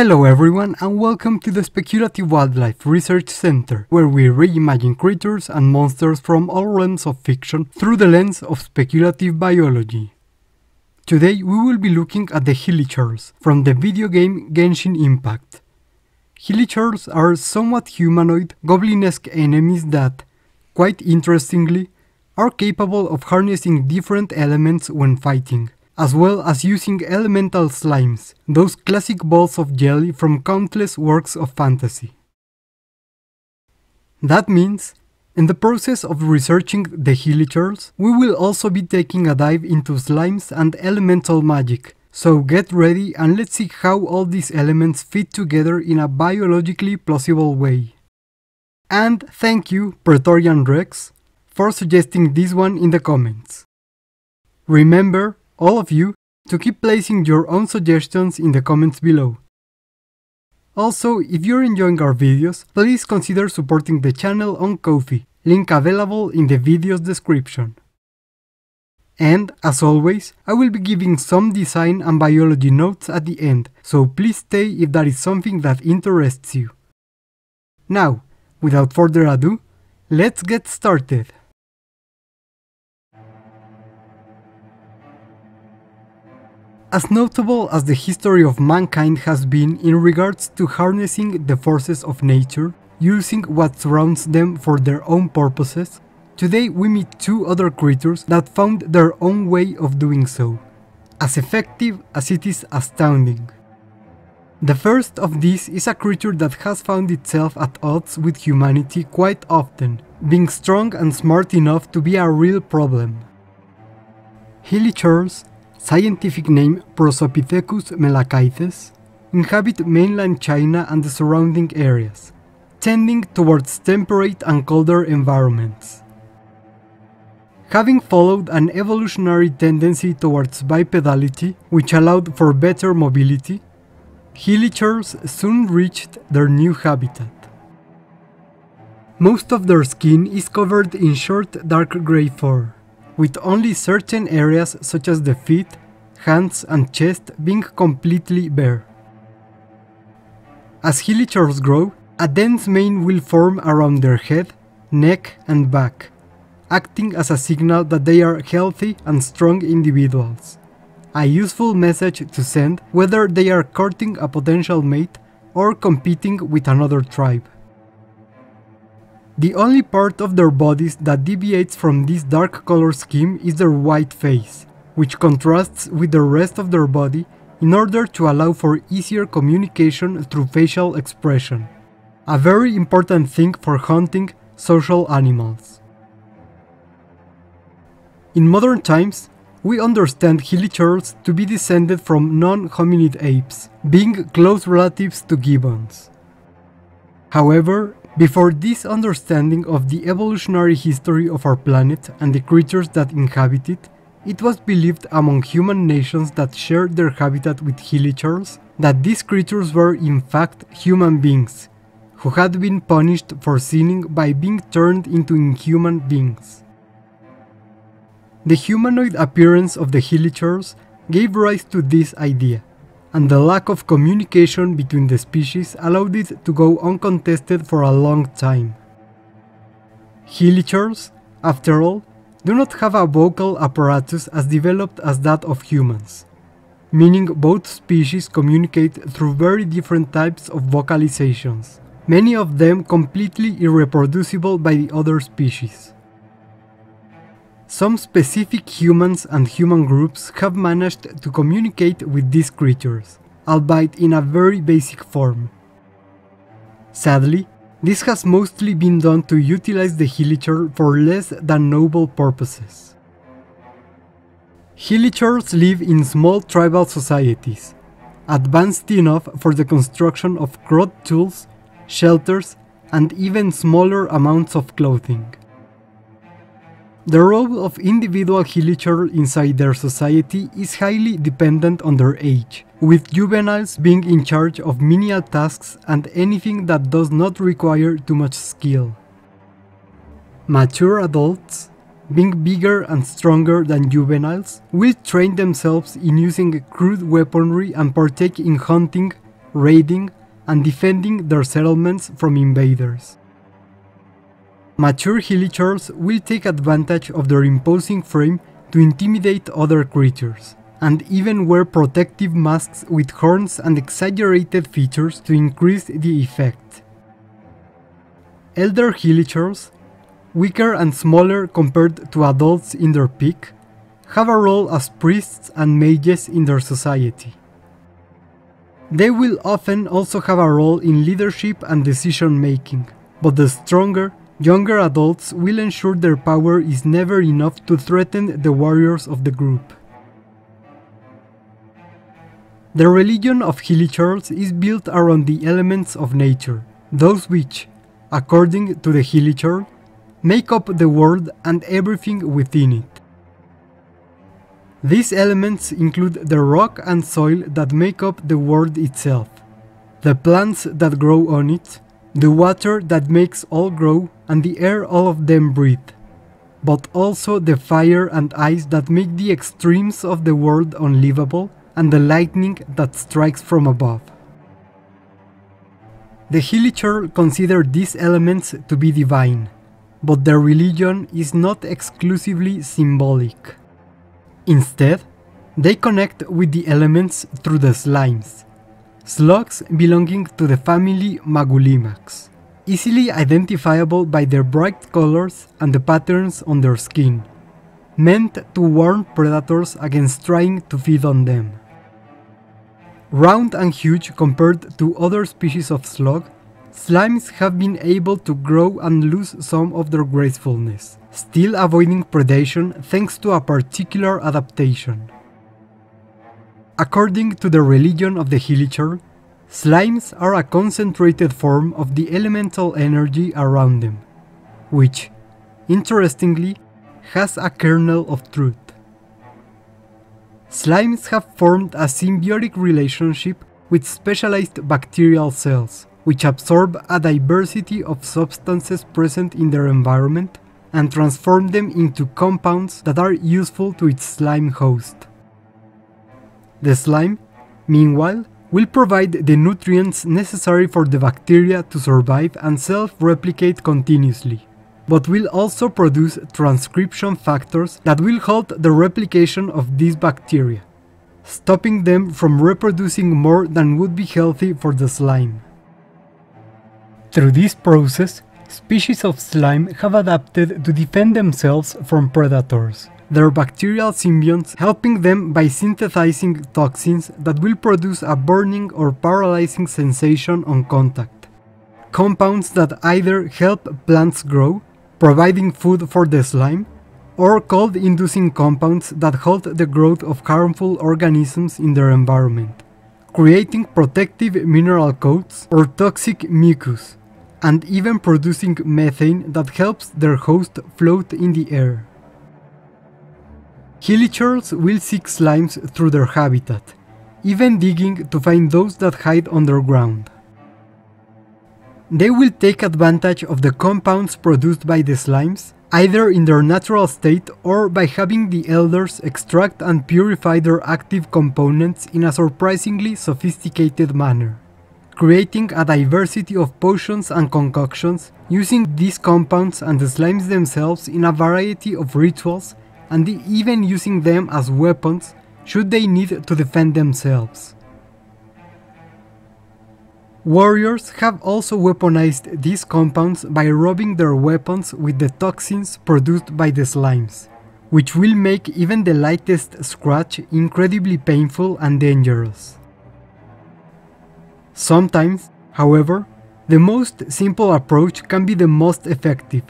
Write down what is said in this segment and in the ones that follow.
Hello everyone and welcome to the Speculative Wildlife Research Center, where we reimagine creatures and monsters from all realms of fiction through the lens of speculative biology. Today we will be looking at the Hilichurls from the video game Genshin Impact. Hilichurls are somewhat humanoid, goblin-esque enemies that, quite interestingly, are capable of harnessing different elements when fighting, as well as using elemental slimes, those classic balls of jelly from countless works of fantasy. That means, in the process of researching the Hilichurls, we will also be taking a dive into slimes and elemental magic, so get ready and let's see how all these elements fit together in a biologically plausible way. And thank you, Praetorian Rex, for suggesting this one in the comments. Remember, all of you, to keep placing your own suggestions in the comments below. Also, if you're enjoying our videos, please consider supporting the channel on Ko-fi, link available in the video's description. And, as always, I will be giving some design and biology notes at the end, so please stay if that is something that interests you. Now, without further ado, let's get started! As notable as the history of mankind has been in regards to harnessing the forces of nature, using what surrounds them for their own purposes, today we meet two other creatures that found their own way of doing so, as effective as it is astounding. The first of these is a creature that has found itself at odds with humanity quite often, being strong and smart enough to be a real problem. Hilichurls, scientific name Prosopithecus melacaithes, inhabit mainland China and the surrounding areas, tending towards temperate and colder environments. Having followed an evolutionary tendency towards bipedality, which allowed for better mobility, Hilichurls soon reached their new habitat. Most of their skin is covered in short dark grey fur, with only certain areas such as the feet, hands and chest being completely bare. As Hilichurls grow, a dense mane will form around their head, neck and back, acting as a signal that they are healthy and strong individuals, a useful message to send whether they are courting a potential mate or competing with another tribe. The only part of their bodies that deviates from this dark color scheme is their white face, which contrasts with the rest of their body in order to allow for easier communication through facial expression, a very important thing for hunting social animals. In modern times, we understand Hilichurls to be descended from non-hominid apes, being close relatives to gibbons. However, before this understanding of the evolutionary history of our planet and the creatures that inhabit it was believed among human nations that shared their habitat with Hilichurls that these creatures were in fact human beings, who had been punished for sinning by being turned into inhuman beings. The humanoid appearance of the Hilichurls gave rise to this idea, and the lack of communication between the species allowed it to go uncontested for a long time. Hilichurls, after all, do not have a vocal apparatus as developed as that of humans, meaning both species communicate through very different types of vocalizations, many of them completely irreproducible by the other species. Some specific humans and human groups have managed to communicate with these creatures, albeit in a very basic form. Sadly, this has mostly been done to utilize the Hilichurl for less than noble purposes. Hilichurls live in small tribal societies, advanced enough for the construction of crowd tools, shelters, and even smaller amounts of clothing. The role of individual Hilichurl inside their society is highly dependent on their age, with juveniles being in charge of menial tasks and anything that does not require too much skill. Mature adults, being bigger and stronger than juveniles, will train themselves in using crude weaponry and partake in hunting, raiding, and defending their settlements from invaders. Mature Hilichurls will take advantage of their imposing frame to intimidate other creatures, and even wear protective masks with horns and exaggerated features to increase the effect. Elder Hilichurls, weaker and smaller compared to adults in their peak, have a role as priests and mages in their society. They will often also have a role in leadership and decision making, but the stronger, younger adults will ensure their power is never enough to threaten the warriors of the group. The religion of Hilichurls is built around the elements of nature, those which, according to the Hilichurl, make up the world and everything within it. These elements include the rock and soil that make up the world itself, the plants that grow on it, the water that makes all grow, and the air all of them breathe, but also the fire and ice that make the extremes of the world unlivable, and the lightning that strikes from above. The Hilichurl consider these elements to be divine, but their religion is not exclusively symbolic. Instead, they connect with the elements through the slimes, slugs belonging to the family Magulimax, easily identifiable by their bright colors and the patterns on their skin, meant to warn predators against trying to feed on them. Round and huge compared to other species of slug, slimes have been able to grow and lose some of their gracefulness, still avoiding predation thanks to a particular adaptation. According to the religion of the Hilichurl, slimes are a concentrated form of the elemental energy around them, which, interestingly, has a kernel of truth. Slimes have formed a symbiotic relationship with specialized bacterial cells, which absorb a diversity of substances present in their environment and transform them into compounds that are useful to its slime host. The slime, meanwhile, will provide the nutrients necessary for the bacteria to survive and self-replicate continuously, but will also produce transcription factors that will halt the replication of these bacteria, stopping them from reproducing more than would be healthy for the slime. Through this process, species of slime have adapted to defend themselves from predators, their bacterial symbionts helping them by synthesizing toxins that will produce a burning or paralyzing sensation on contact, compounds that either help plants grow, providing food for the slime, or cold-inducing compounds that halt the growth of harmful organisms in their environment, creating protective mineral coats or toxic mucus, and even producing methane that helps their host float in the air. Hilichurls will seek slimes through their habitat, even digging to find those that hide underground. They will take advantage of the compounds produced by the slimes, either in their natural state or by having the elders extract and purify their active components in a surprisingly sophisticated manner, creating a diversity of potions and concoctions using these compounds and the slimes themselves in a variety of rituals, and even using them as weapons should they need to defend themselves. Warriors have also weaponized these compounds by rubbing their weapons with the toxins produced by the slimes, which will make even the lightest scratch incredibly painful and dangerous. Sometimes, however, the most simple approach can be the most effective.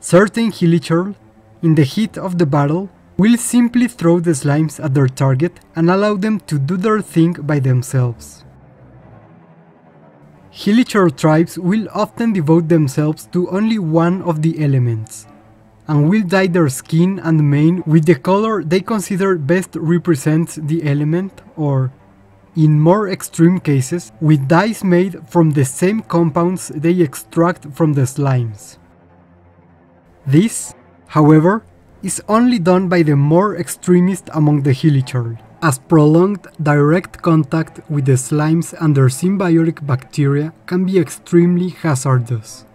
Certain Hilichurl, in the heat of the battle, will simply throw the slimes at their target and allow them to do their thing by themselves. Hilichurl tribes will often devote themselves to only one of the elements, and will dye their skin and mane with the color they consider best represents the element, or, in more extreme cases, with dyes made from the same compounds they extract from the slimes. This, however, is only done by the more extremist among the Hilichurl, as prolonged direct contact with the slimes and their symbiotic bacteria can be extremely hazardous.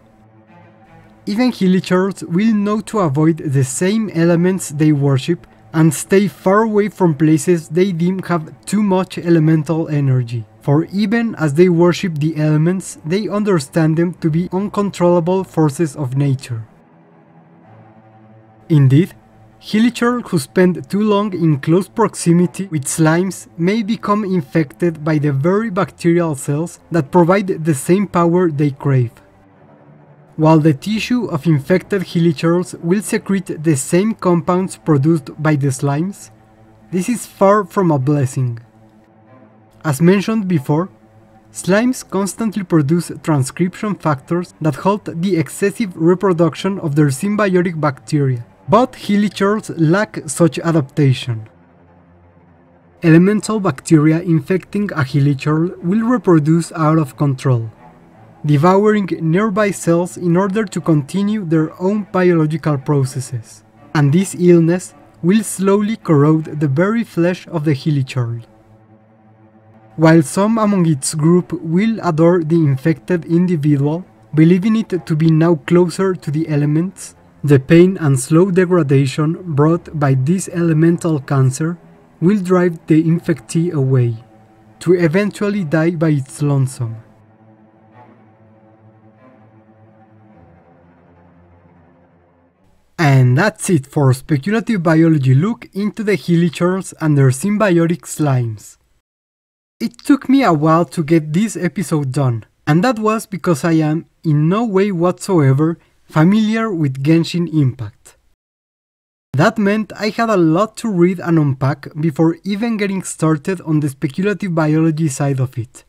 Even hilichurls will know to avoid the same elements they worship and stay far away from places they deem have too much elemental energy, for even as they worship the elements, they understand them to be uncontrollable forces of nature. Indeed, hilichurls who spend too long in close proximity with slimes may become infected by the very bacterial cells that provide the same power they crave. While the tissue of infected hilichurls will secrete the same compounds produced by the slimes, this is far from a blessing. As mentioned before, slimes constantly produce transcription factors that halt the excessive reproduction of their symbiotic bacteria, but hilichurls lack such adaptation. Elemental bacteria infecting a hilichurl will reproduce out of control, devouring nearby cells in order to continue their own biological processes, and this illness will slowly corrode the very flesh of the hilichurl. While some among its group will adore the infected individual, believing it to be now closer to the elements, the pain and slow degradation brought by this elemental cancer will drive the infectee away, to eventually die by its lonesome. And that's it for Speculative Biology look into the hilichurls and their symbiotic slimes. It took me a while to get this episode done, and that was because I am, in no way whatsoever, familiar with Genshin Impact. That meant I had a lot to read and unpack before even getting started on the speculative biology side of it.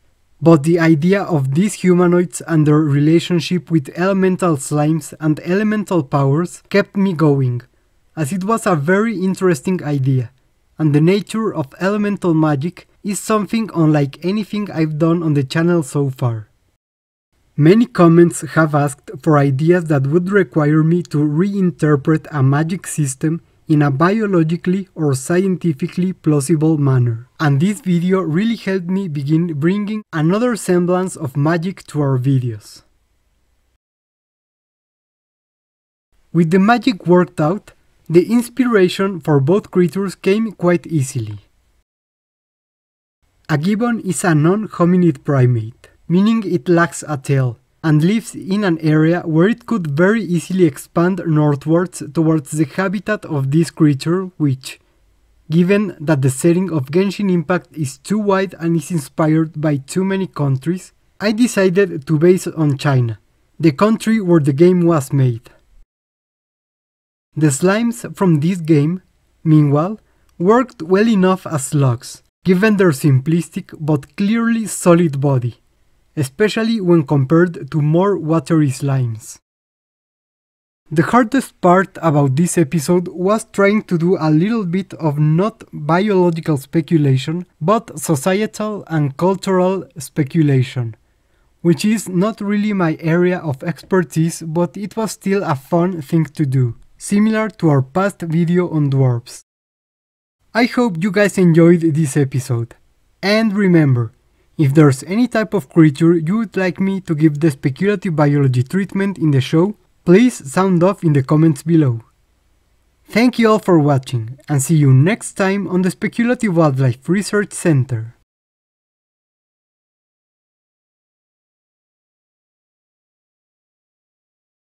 But the idea of these humanoids and their relationship with elemental slimes and elemental powers kept me going, as it was a very interesting idea, and the nature of elemental magic is something unlike anything I've done on the channel so far. Many comments have asked for ideas that would require me to reinterpret a magic system in a biologically or scientifically plausible manner, and this video really helped me begin bringing another semblance of magic to our videos. With the magic worked out, the inspiration for both creatures came quite easily. A gibbon is a non-hominid primate, meaning it lacks a tail, and lives in an area where it could very easily expand northwards towards the habitat of this creature which, given that the setting of Genshin Impact is too wide and is inspired by too many countries, I decided to base on China, the country where the game was made. The slimes from this game, meanwhile, worked well enough as slugs, given their simplistic but clearly solid body, especially when compared to more watery slimes. The hardest part about this episode was trying to do a little bit of not biological speculation, but societal and cultural speculation, which is not really my area of expertise, but it was still a fun thing to do, similar to our past video on dwarves. I hope you guys enjoyed this episode, and remember, if there's any type of creature you would like me to give the speculative biology treatment in the show, please sound off in the comments below. Thank you all for watching, and see you next time on the Speculative Wildlife Research Center.